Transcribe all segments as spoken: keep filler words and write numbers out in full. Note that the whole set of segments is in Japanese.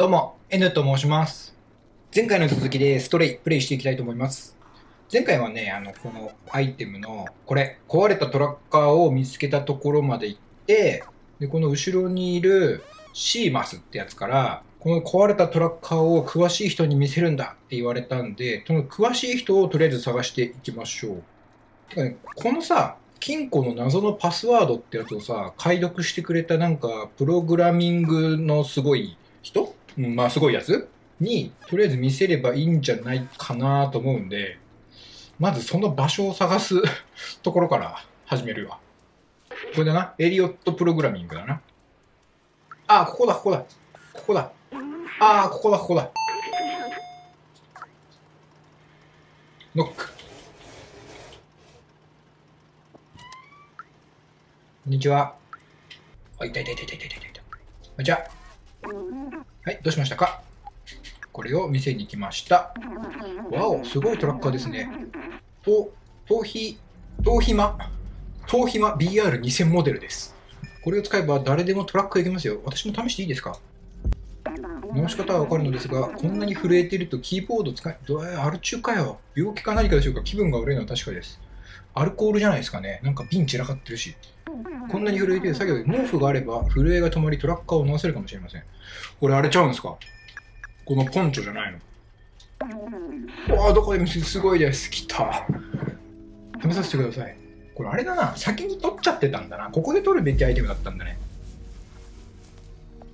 どうも N と申します。前回の続きでストレイプレイしていきたいと思います。前回はね、あのこのアイテムのこれ壊れたトラッカーを見つけたところまで行って、でこの後ろにいるシーマスってやつからこの壊れたトラッカーを詳しい人に見せるんだって言われたんで、その詳しい人をとりあえず探していきましょう。てかね、このさ金庫の謎のパスワードってやつをさ解読してくれたなんかプログラミングのすごい人、うん、まあすごいやつにとりあえず見せればいいんじゃないかなと思うんで、まずその場所を探すところから始めるわ。これだな、エリオットプログラミングだな。ああ、ここだここだここだ、ああここだここだ。ノック。こんにちは。あ、痛い痛い痛い痛い痛い痛い痛い。こんにちは。はい、どうしましたか。これを見せに来ました。わお、すごいトラッカーですね。と、逃避、逃避魔、逃避魔 ビーアールにせん モデルです。これを使えば誰でもトラックが行けますよ。私も試していいですか。直し方はわかるのですが、こんなに震えているとキーボード使い、どうやアル中かよ。病気か何かでしょうか。気分が悪いのは確かです。アルコールじゃないですかね。なんか瓶散らかってるし。こんなに震えている作業で毛布があれば震えが止まりトラッカーを直せるかもしれません。これ荒れちゃうんですか、このポンチョじゃないの。わあ、どこで見せ、すごいです。来た。食べさせてください。これあれだな、先に取っちゃってたんだな。ここで取るべきアイテムだったんだね。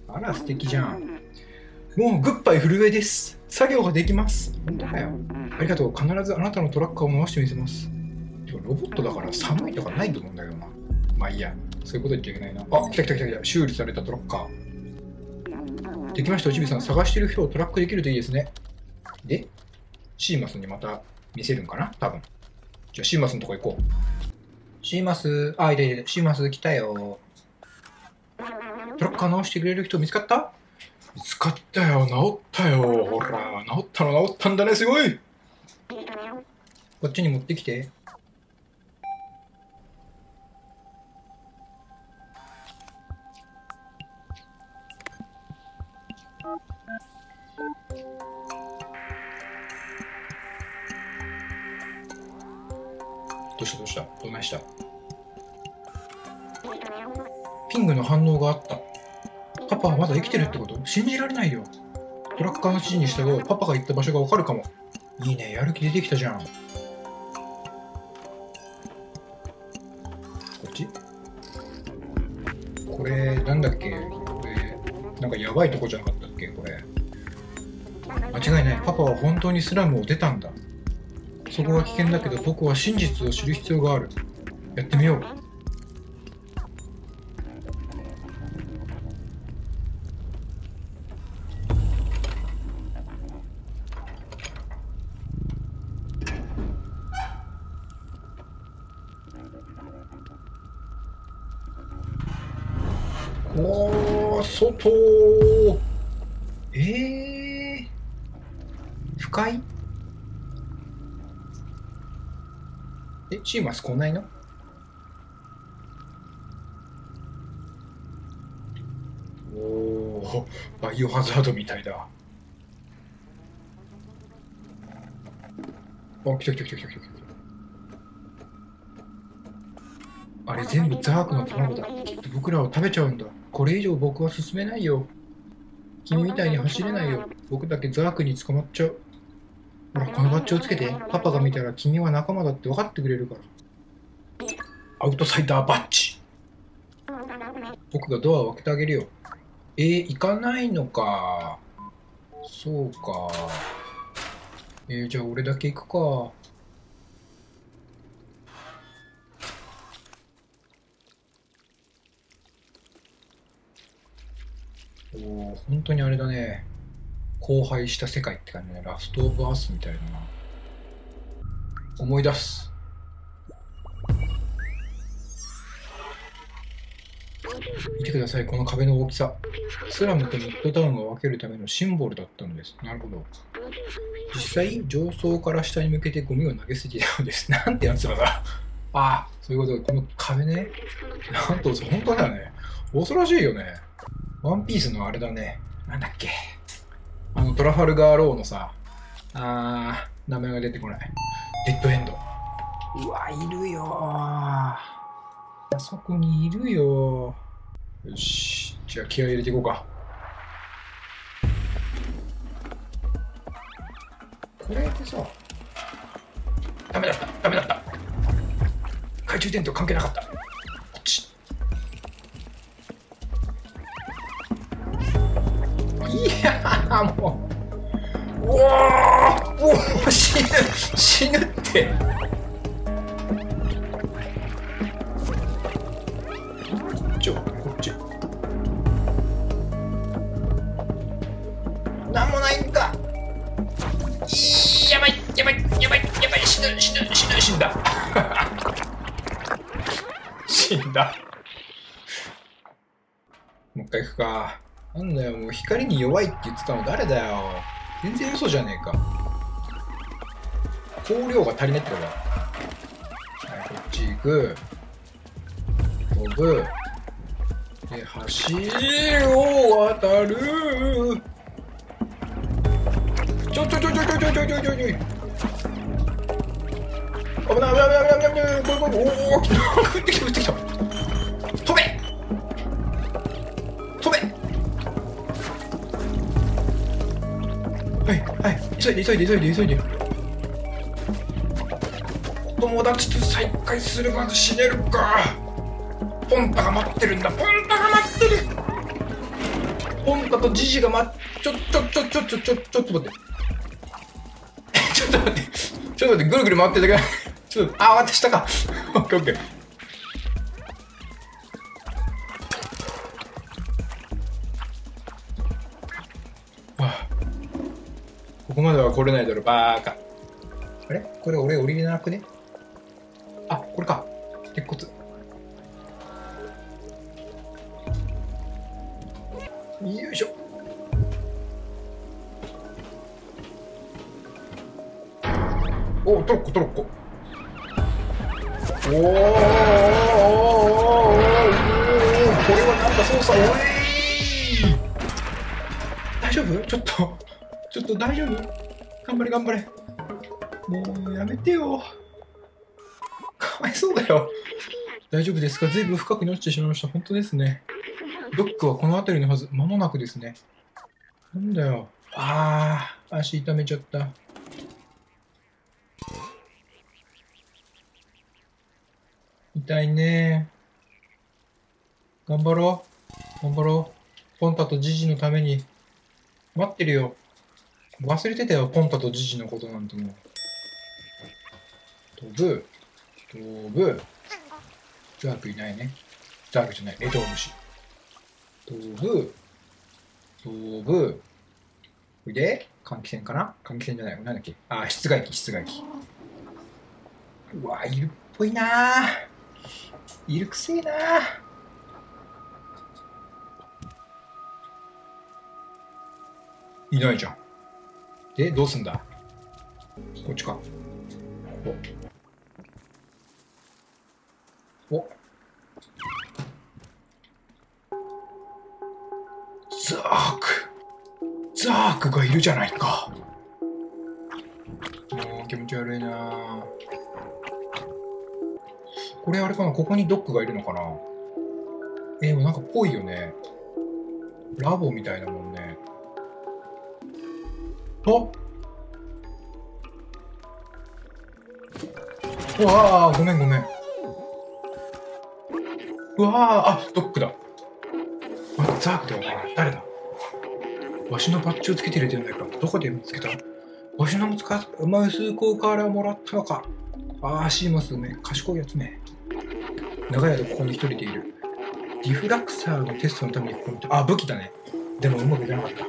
あら素敵じゃん。もうグッバイ震えです。作業ができます。本当だよ。ありがとう。必ずあなたのトラッカーを直してみせます。でもロボットだから寒いとかないと思うんだけどな。まあいいや、そういうこと言っちゃいけないな。あ、来た来た来た来た。修理されたトラッカー。できました、おちびさん。探してる人をトラックできるといいですね。で、シーマスにまた見せるんかな多分。じゃあシーマスのとこ行こう。シーマス、あ、いたいた、シーマス来たよ。トラッカー直してくれる人見つかった？見つかったよ、直ったよ。ほら、直ったの直ったんだね、すごい。こっちに持ってきて。どうしたどうした、どないした。ピングの反応があった。パパはまだ生きてるってこと？信じられないよ。トラッカーの指示に従う。パパが行った場所がわかるかも。いいね、やる気出てきたじゃん。こっち？これなんだっけ、これなんかやばいとこじゃなかったっけこれ。間違いない。パパは本当にスラムを出たんだ。そこは危険だけど僕は真実を知る必要がある。やってみよう。おー、外ー。えー、深い。え、シーマス来ないの？おお、バイオハザードみたいだ。あ、来た来た来た来た来た。あれ全部ザークの卵だ。きっと僕らを食べちゃうんだ。これ以上僕は進めないよ。君みたいに走れないよ。僕だけザークに捕まっちゃう。ほら、このバッジをつけて。パパが見たら君は仲間だって分かってくれるから。アウトサイダーバッジ。僕がドアを開けてあげるよ。えー、行かないのか。そうか。えー、じゃあ俺だけ行くか。おお、本当にあれだね、荒廃した世界って感じね。ラストオブアースみたいな。思い出す。見てください、この壁の大きさ。スラムとミッドタウンを分けるためのシンボルだったのです。なるほど。実際上層から下に向けてゴミを投げすぎたのです。なんてやつらだ。ああ、そういうこと。この壁ね、なんと本当だよね。恐ろしいよね。ワンピースのあれだね、なんだっけ、トラファルガーローのさ、あー、名前が出てこない。デッドエンド。うわ、いるよー。あそこにいるよー。よし。じゃあ気合い入れていこうか。これってさ、ダメだった、ダメだった。懐中電灯関係なかった。こっち。いやー、もう。おおおお、死ぬ死ぬって、こっちをこっちなんもないんかい、やばいやばいやばいやばい、死ぬ死ぬ死ぬ死んだ死んだ、もう一回行くか。なんだよ、もう光に弱いって言ってたの誰だよ、全然嘘じゃねえか。光量が足りないってことだ。はい、こっち行く。飛ぶ。で、橋を渡る。ちょちょちょちょちょちょちょちょちょ。危ない危ない危ない危ない危ない。これこれ。おお、来た。降ってきた降ってきた。飛べ。はいはい、急いで急いで急いで急いで、友達と再会するまで死ねるか。ポンタが待ってるんだ、ポンタが待ってる、ポンタとジジが待って、ちょちょちょちょちょちょちょっと待ってちょっと待ってちょっと待って、ぐるぐる回ってるだけだちょっと、あ、渡したかオッケーオッケー。ここまでは来れないだろ、バーカ。あれこれ俺降りれなくね、あ、これか。鉄骨。よいしょ。お、トロッコ、トロッコ。おーおーおーおーおーおーおー、これはなんか操作、おい。大丈夫？ちょっと。ちょっと大丈夫？頑張れ頑張れ。もうやめてよ。かわいそうだよ。大丈夫ですか？ずいぶん深くに落ちてしまいました。本当ですね。ドックはこの辺りのはず。間もなくですね。なんだよ。ああ、足痛めちゃった。痛いね。頑張ろう。頑張ろう。ポンタとジジのために。待ってるよ。忘れてたよ、ポンタとジジのことなんてもう。飛ぶ、飛ぶ。ザークいないね。ザークじゃない、レトウムシ。飛ぶ、飛ぶ。おいで、換気扇かな？換気扇じゃない、なんだっけ？あー、室外機、室外機。うわー、いるっぽいなー。いるくせえなー。いないじゃん。で、どうすんだ？こっちか。おお、ザークザークがいるじゃないか。もう気持ち悪いな。これあれかな、ここにドックがいるのかな。えー、なんかっぽいよね、ラボみたいなもんね。おうわー、ごめんごめん。うわー、あ、ドックだ。あ、ザークだよね。誰だ、わしのバッジをつけてるじゃないか。どこで見つけた、わしの息子からもらったのか。ああ、シーマスめ、賢いやつめ。長い間ここに一人でいる。ディフラクサーのテストのためにここにいた。あ、武器だね。でもうまくいかなかった。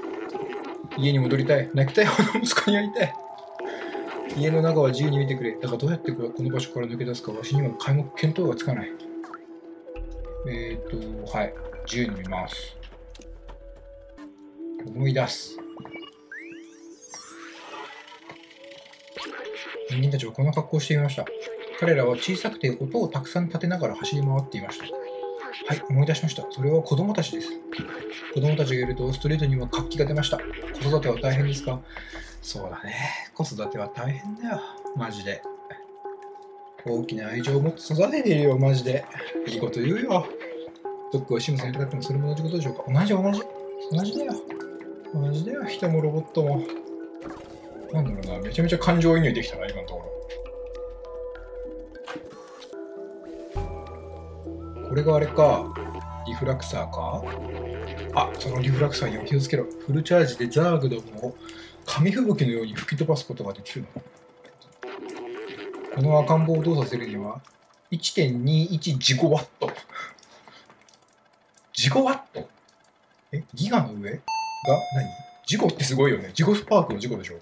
家に戻りたい。泣きたいほど息子に会いたい。家の中は自由に見てくれ。だがどうやってこの場所から抜け出すか、わしには皆目見当がつかない。えーと、はい。自由に見ます。思い出す。人間たちはこんな格好をしていました。彼らは小さくて音をたくさん立てながら走り回っていました。はい、思い出しました。それは子供たちです。子供たちがいるとストリートには活気が出ました。子育ては大変ですか？そうだね。子育ては大変だよ。マジで。大きな愛情を持って育てているよ、マジで。いいこと言うよ。どっかをシムさんいただくの、それも同じことでしょうか？同じ、同じ。同じだよ。同じだよ、人もロボットも。なんだろうな、めちゃめちゃ感情移入できたな、今のところ。これがあれか、リフラクサーか。あ、そのリフラクサーにお気をつけろ。フルチャージでザーグドムを紙吹雪のように吹き飛ばすことができるの。この赤ん坊を動作するには いってんにいち ジゴワット。ジゴワットえ、ギガの上が何？ジゴってすごいよね。ジゴスパークのジゴでしょ。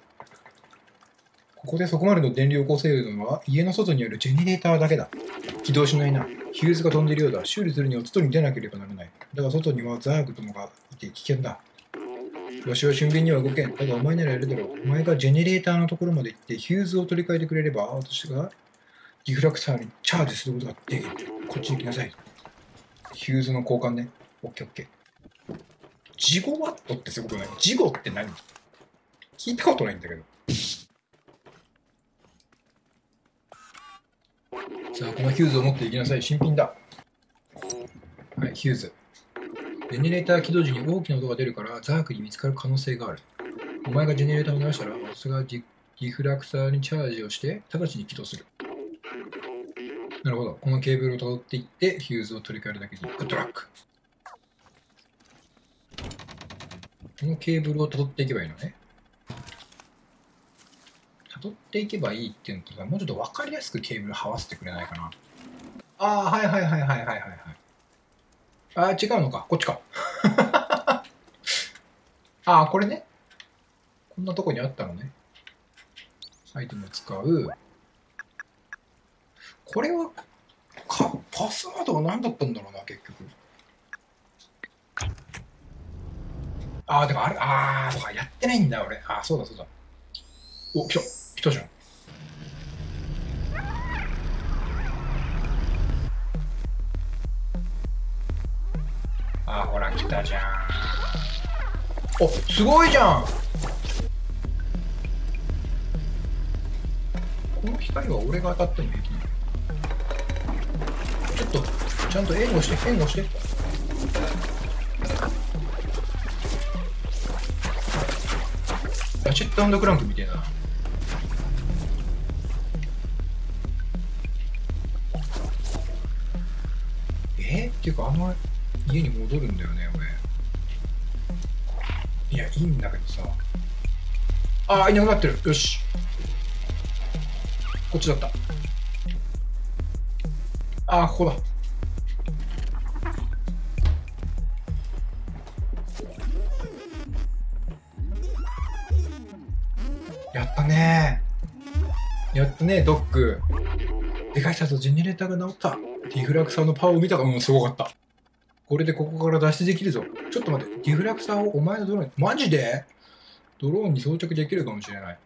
ここでそこまでの電流を構成するのは家の外にあるジェネレーターだけだ。起動しないな。ヒューズが飛んでいるようだ。修理するには外に出なければならない。だが外にはザーグどもがいて危険だ。わしは俊敏には動けん。だがお前ならやるだろう。お前がジェネレーターのところまで行ってヒューズを取り替えてくれれば、私がリフラクサーにチャージすることができる。こっちに来なさい。ヒューズの交換ね。オッケーオッケー。ジゴワットってすごくない？ジゴって何？聞いたことないんだけど。さあ、このヒューズを持っていきなさい。新品だ。はい、ヒューズ。ジェネレーター起動時に大きな音が出るから、ザークに見つかる可能性がある。お前がジェネレーターを鳴らしたら、私がリフラクサーにチャージをして、直ちに起動する。なるほど。このケーブルを辿っていって、ヒューズを取り替えるだけに、グッドラック。このケーブルを辿っていけばいいのね。辿っていけばいいっていうのとか、もうちょっと分かりやすくケーブルはわせてくれないかな。ああ、はいはいはいはいはいはいはい。ああ、違うのか。こっちか。ああ、これね。こんなとこにあったのね。アイテムを使う。これは、か、パスワードは何だったんだろうな、結局。ああ、でもあれ、ああ、そうか、やってないんだ、俺。ああ、そうだそうだ。お、来た。来たじゃん。あ、ほら来たじゃん。お、すごいじゃん。この光は俺が当たっても平気なの。ちょっとちゃんと援護して援護して。ラチェット&クランクみたいな。えっていうかあの家に戻るんだよね、俺。いや、いいんだけどさ。ああ、いなくなってる。よし。こっちだった。ああ、ここだ。やったねー。やったね、ドック。でかいさとジェネレーターが治った。リフラクサーのパワーを見たかも、すごかった。これでここから脱出できるぞ。ちょっと待って、リフラクサーをお前のドローンに、マジでドローンに装着できるかもしれない。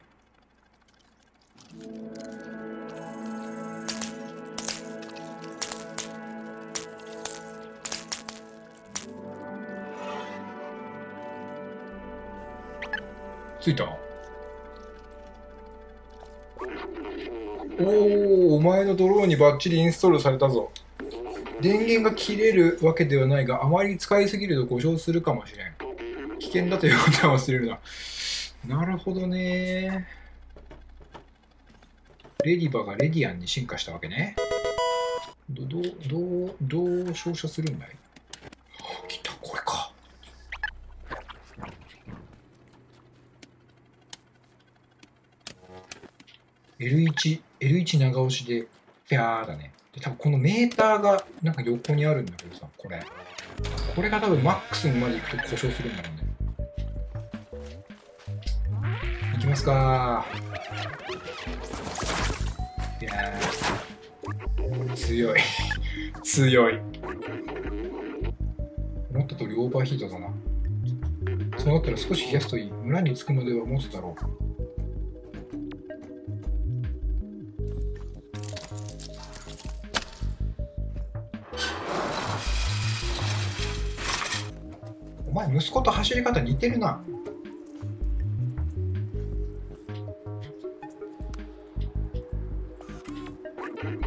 ついた？おお、お前のドローンにバッチリインストールされたぞ。電源が切れるわけではないが、あまり使いすぎると故障するかもしれん。危険だということは忘れるな。なるほどね。レディバがレディアンに進化したわけね。ど、ど、ど、どう照射するんだい？あ、来た、これか。エルワン、エルワン 長押しで、ピャーだね。多分このメーターがなんか横にあるんだけどさ、これこれが多分マックスにまでいくと故障するんだろうね。いきますかー。いやー、強い強い。思った通りオーバーヒートだな。そうなったら少し冷やすといい。村に着くまでは持つだろう。お前息子と走り方似てるな。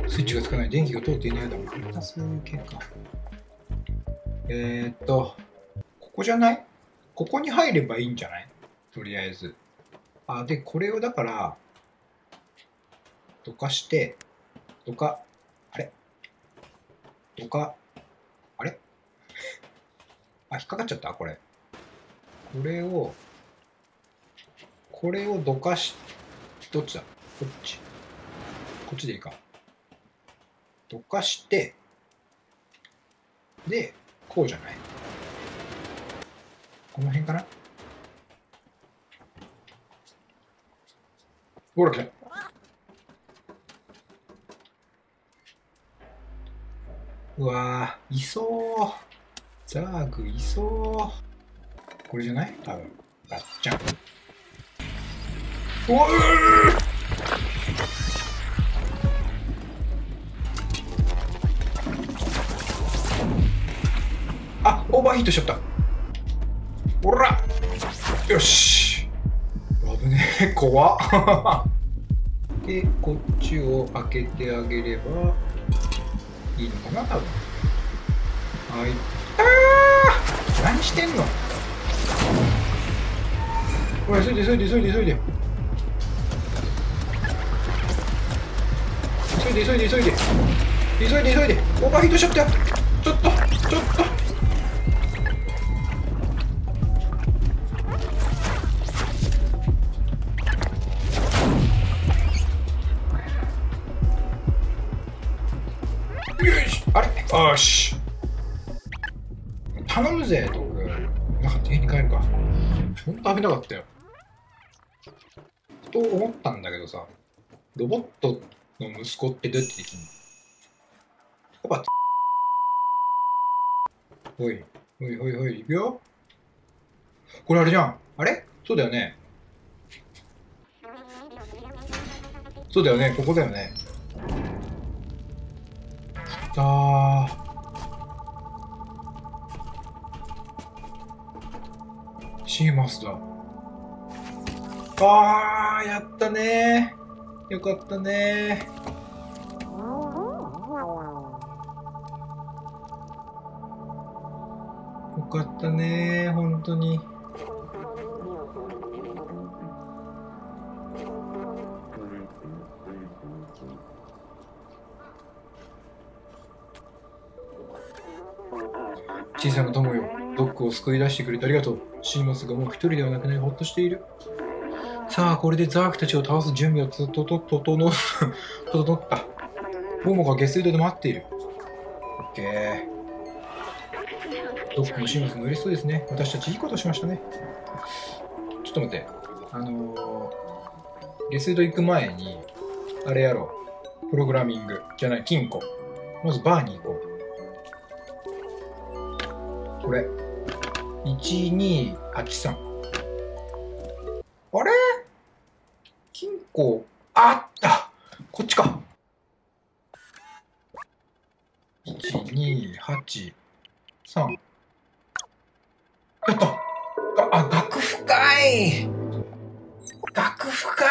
スイッチがつかない、電気が通っていないだろう。またそういう系か。えー、っと、ここじゃない？ここに入ればいいんじゃない？とりあえず。あ、で、これをだから、どかして、どか、あれ？どか、あれ？あ、引っかかっちゃった、これ。これを、これをどかし、どっちだ？こっち。こっちでいいか。どかして、で、こうじゃない。この辺かな？ほら来た。うわぁ、いそう。ザーグいそう。これじゃない？多分。ガッチャン。うわぁ！あ、オーバーヒートしちゃった。おら！よし！危ねえ、怖っ。で、こっちを開けてあげればいいのかな、多分。あいったー！何してんの？ほら、急いで急いで急いで急いで。急いで急いで急いで。急いで急いで。オーバーヒートしちゃったよ。ちょっとちょっとよし頼むぜ、トーク。なんか家に帰るか。ほんと危なかったよ。と思ったんだけどさ、ロボットの息子ってどうやってできんの？やっぱ、おい、おいおいおい、行くよ。これあれじゃん。あれ？そうだよね。そうだよね、ここだよね。来たー。シーマスだ。あー、やったねー。よかったねー。よかったねー、本当に。小さな友よ、ドックを救い出してくれてありがとう。シーマスがもう一人ではなくなり、ほっとしている。さあ、これでザークたちを倒す準備をとととととの、ととった。モモが下水道で待っている。オッケー。ドックもシーマスも嬉しそうですね。私たちいいことしましたね。ちょっと待って。あのー、下水道行く前に、あれやろう。プログラミングじゃない、金庫。まずバーに行こう。これいちにはちさん。あれ金庫、あった、こっちか。いちにはちさん。やった。あ、楽譜かい。楽譜か。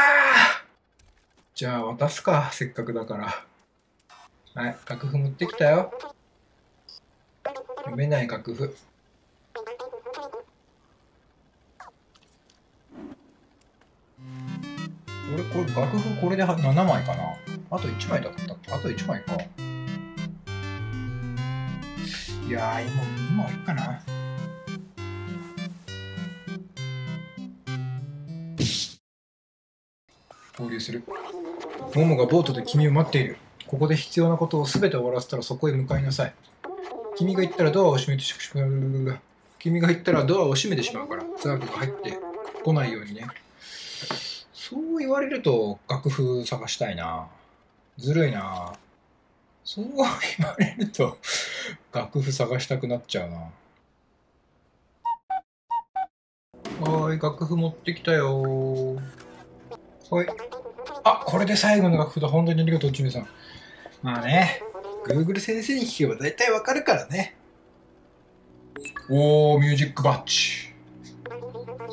じゃあ渡すか、せっかくだから。はい、楽譜持ってきたよ。読めない楽譜。俺これ楽譜、これでななまいかな。あといちまいだったっけ。あといちまいか。いやー、今今はいいかな。合流する。モモがボートで君を待っている。ここで必要なことをすべて終わらせたら、そこへ向かいなさい。君が行ったらドアを閉めてしまう。君が行ったらドアを閉めてしまうから、ザークが入ってこないようにね。そう言われると楽譜探したいな。ずるいな。そう言われると楽譜探したくなっちゃうな。はーい、楽譜持ってきたよー。はい。あ、これで最後の楽譜だ。本当にありがとう、ちめさん。まあね。Google 先生に聞けば大体わかるからね。おー、ミュージックバッチ。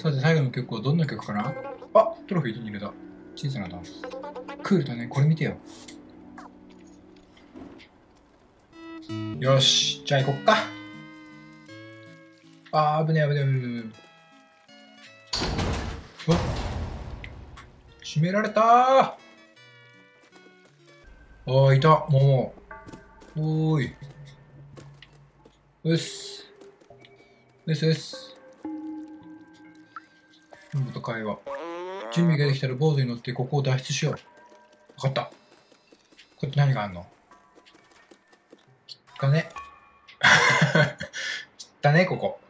さて、最後の曲はどんな曲かな。あ、トロフィー手に入れた。小さなダンス。クールだね。これ見てよ。よし、じゃあ行こっか。あー、危ねえ、危ねえ、危ねえ、危ねえ。うわっ。閉められたー。あー、いた、もう。おーい。うっす。うっすうっす。本部と会話。準備ができたらボードに乗ってここを脱出しよう。分かった。こうやって何があんの。きったね。きったね、ここ。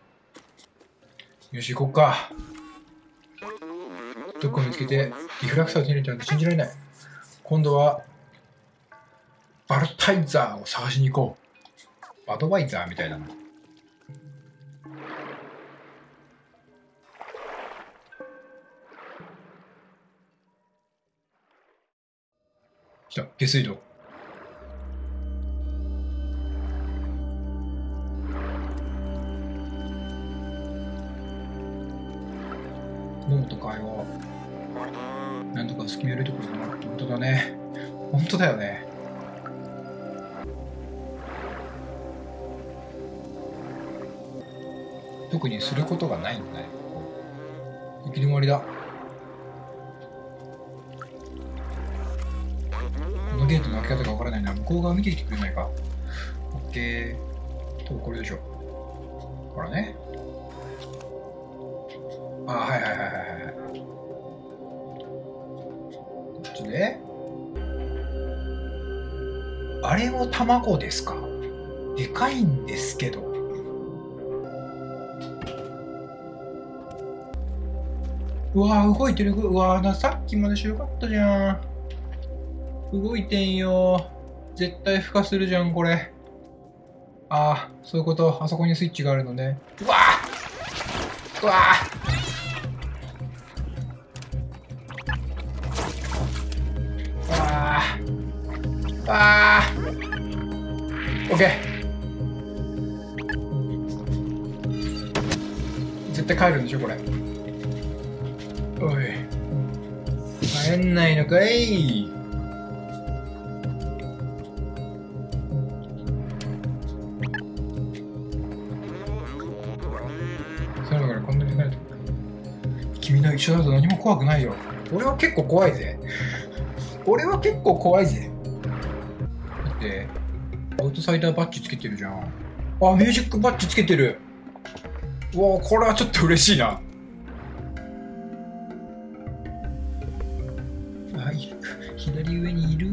よし、行こっか。どこを見つけて、リフラクサーを手に入れたなんて信じられない。今度は、バルタイザーを探しに行こう。アドバイザーみたいだな。来た、下水道。桃と会話。なんとか隙間緩いところだな。本当だね。本当だよね。特にすることがないんだね。行き止まりだ。ゲートの開け方がわからないな。向こう側見てきてくれないか。オッケー。多分これでしょ。ほらね。あ、はいはいはいはいはい。こっちで。あれも卵ですか。でかいんですけど。うわー、動いてる。うわー、さっきまで白かったじゃん。動いてんよ。絶対孵化するじゃん、これ。ああ、そういうこと。あそこにスイッチがあるのね。うわあ、うわあ。うわあ。うわあ。オッケー。絶対帰るんでしょ、これ。おい。帰んないのかい。君の一緒だと何も怖くないよ。俺は結構怖いぜ。俺は結構怖いぜ。だってアウトサイダーバッジつけてるじゃん。あ、ミュージックバッジつけてる。うわ、これはちょっと嬉しいな。あ、いる。左上にいる。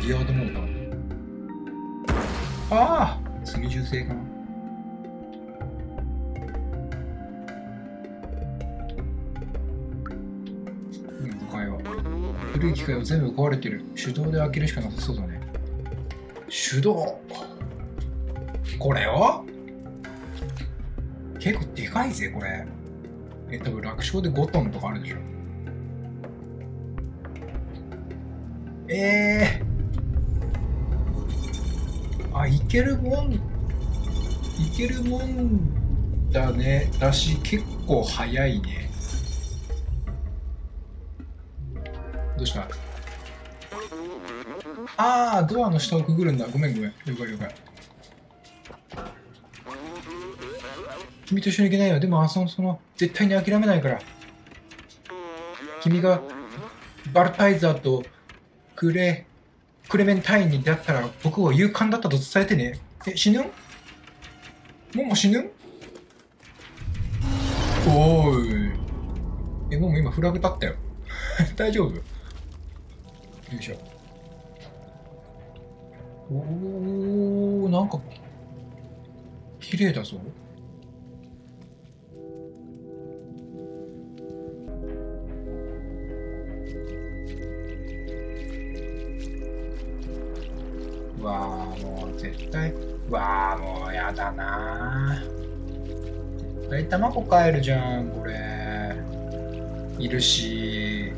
ギアと思うか。ああ、次銃声かな。うん、会話。古い機械は全部壊れてる。手動で開けるしかなさそうだね。手動。これを。結構でかいぜ、これ。え、多分楽勝でごトンとかあるでしょ。ええー。あ、いけるもん、いけるもんだね。だし、結構早いね。どうした。ああ、ドアの下をくぐるんだ。ごめんごめん。了解了解。君と一緒に行けないよ。でも、あ、その、その、絶対に諦めないから。君が、バルタイザーと、くれ、クレメンタインに出会ったら僕は勇敢だったと伝えてね。え、死ぬん？もも死ぬん？おーい。え、もも今フラグ立ったよ。大丈夫？よいしょ。おー、なんか、綺麗だぞ。うわー、もう絶対、うわー、もうやだなー。だい卵買えるじゃんこれ。いるし、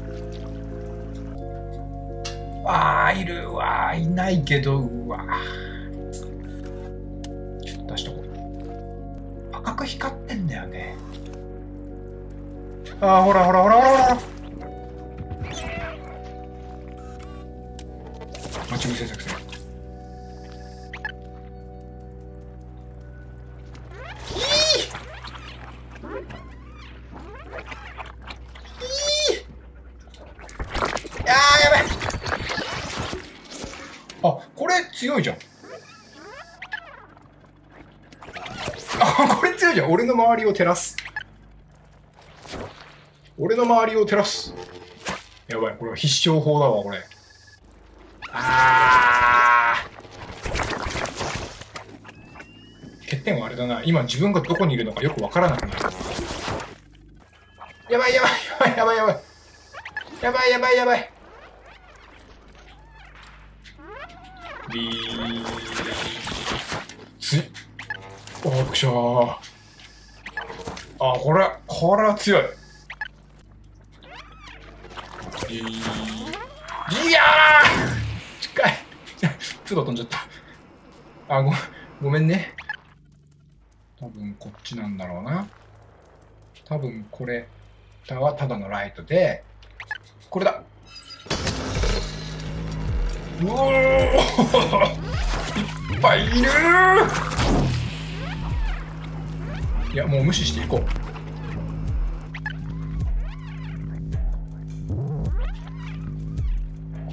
わあいるわー、いないけど、うわーちょっと出しとこう。赤く光ってんだよね。ああほらほらほらほらほら、待ち伏せ作戦。あ、これ強いじゃん。あ、これ強いじゃん。俺の周りを照らす。俺の周りを照らす。やばい、これは必勝法だわ、これ。あー。欠点はあれだな。今自分がどこにいるのかよくわからなくなる。やばいやばいやばいやばいやばいやばいやばい。ビーつい、おくしゃー。あ、これこれは強い。ビー、いやー近い。つば飛んじゃった。あ、ごごめんね。多分こっちなんだろうな。多分これはただのライトで、これだ。うおーいっぱいいるー。いやもう無視していこう。こ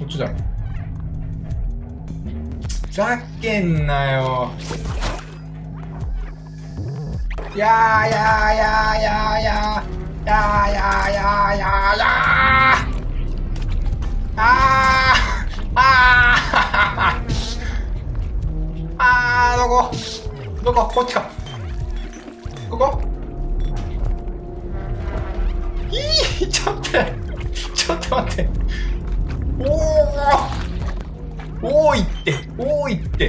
っちだろ。ふざけんなよ。やーやーやーやーやーやーやーやーやーやーあーあーあー、どこどこ、こっちか、ここ、いい、ちょっとちょっと待って。おお多いって多いって。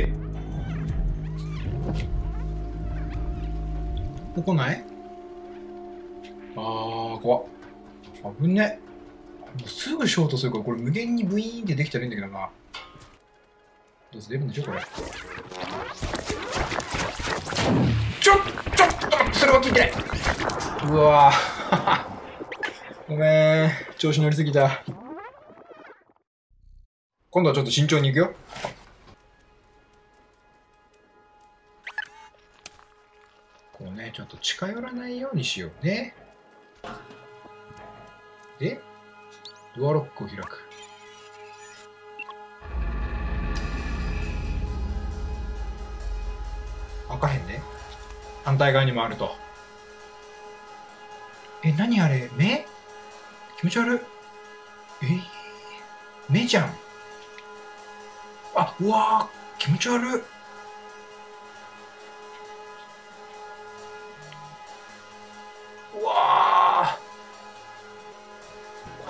ここない。あー怖っ、危ねえ。もうすぐショートするから、これ無限にブイーンってできたらいいんだけどな。どうせ出るんでしょこれ。ちょちょっと待って、それは聞いてない。うわぁごめん、調子乗りすぎた。今度はちょっと慎重に行くよ。こうね、ちょっと近寄らないようにしようね。でドアロックを開く。開かへんね。反対側にもあると。え、何あれ、目気持ち悪い。えー、目じゃん。あ、うわー気持ち悪い。うわー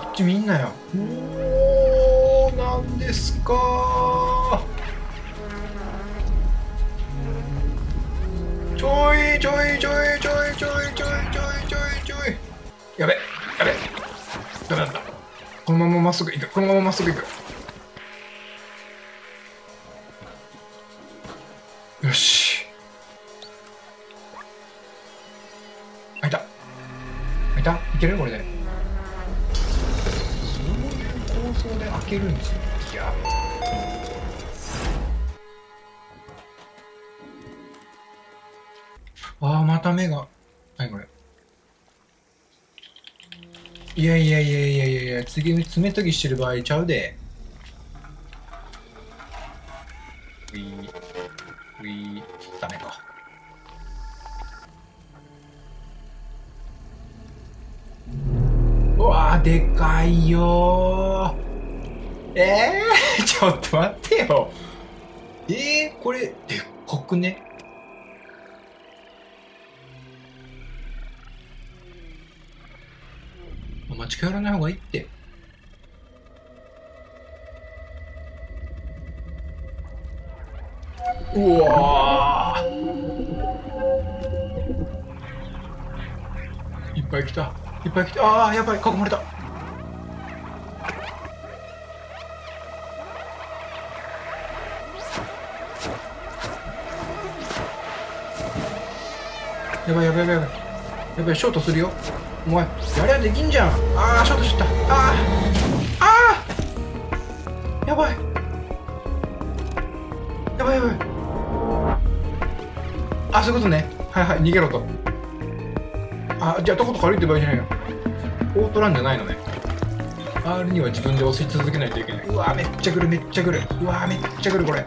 こっちみんなよ。おー、なんですかー。ちょいちょいちょいちょいちょいちょいちょいちょいちょい。やべやべ、ダメだった。このまままっすぐ行く、このまままっすぐ行く。よし、開いた開いた。いけるこれで。で開けるんですよ。いやあー、また目が、何これ。いやいやいやいやいやいや、次に爪研ぎしてる場合ちゃうで。ウィーウィー、ダメか。うわーでかいよー。えー、ちょっと待ってよ。えー、これ、でっかくね。あんま近寄らない方がいいって。うわー。いっぱい来た、いっぱい来た。ああ、やばい、囲まれた。やばいやばいやばいやばいやばい、ショートするよ。お前やりゃできんじゃん。ああ、ショートしちゃった。ああああ、やばいやばいやばい。あ、そういうことね。はいはい、逃げろと。あ、じゃあとことか歩いてればいいじゃないの。オートランじゃないのね。 R には自分で押し続けないといけない。うわー、めっちゃ来るめっちゃ来る。うわー、めっちゃ来る。これ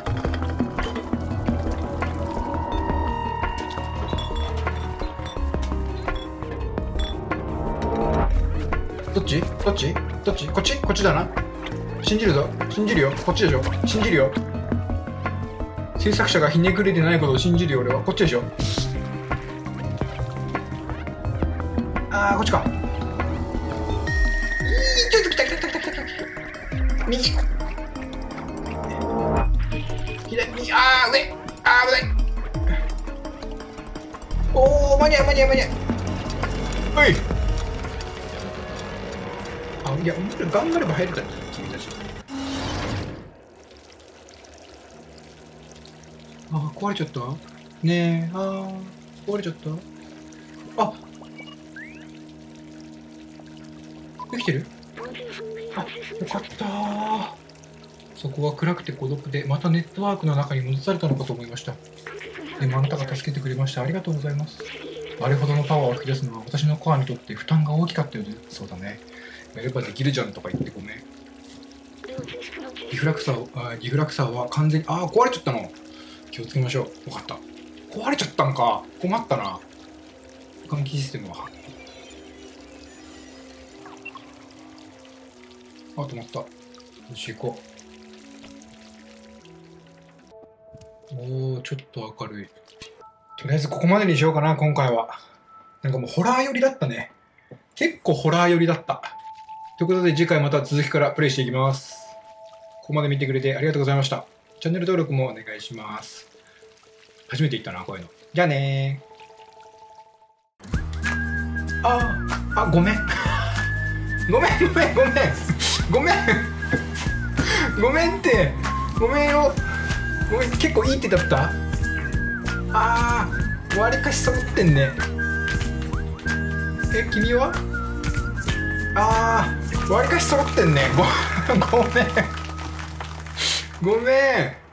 どっちどっちどっち、こっちこっちだな。信じるぞ、信じるよ。こっちでしょ、信じるよ。制作者がひねくれてないことを信じるよ。俺はこっちでしょ。あー、こっちか。いい、ちょっと来た来た来た来た来た来た。右、左、右、あー上、あー危ない。おー、間に合う間に合う間に合う。おい、いや、頑張れば入るから君たち。あー、壊れちゃったねえ。あー、壊れちゃった。あ、できてる。あ、よかった。そこは暗くて孤独で、またネットワークの中に戻されたのかと思いました。でもあなたが助けてくれました。ありがとうございます。あれほどのパワーを引き出すのは私のコアにとって負担が大きかったようです。そうだね、やればできるじゃんとか言ってごめん。リフラクサー、リフラクサーは完全に、ああ、壊れちゃったの。気をつけましょう。わかった。壊れちゃったんか。困ったな。換気システムは。あ、止まった。よし、行こう。おー、ちょっと明るい。とりあえずここまでにしようかな、今回は。なんかもうホラー寄りだったね。結構ホラー寄りだった。ということで、次回また続きからプレイしていきます。ここまで見てくれてありがとうございました。チャンネル登録もお願いします。初めて言ったな、こういうの。じゃあねー。あー、あ、ごめん。ごめん、ごめん、ごめん。ごめん。ごめんって。ごめんよ。ごめん、結構いい手だった？あー、わりかしサボってんね。え、君は？あー、わりかし揃ってんね。ご、ごめんごめん。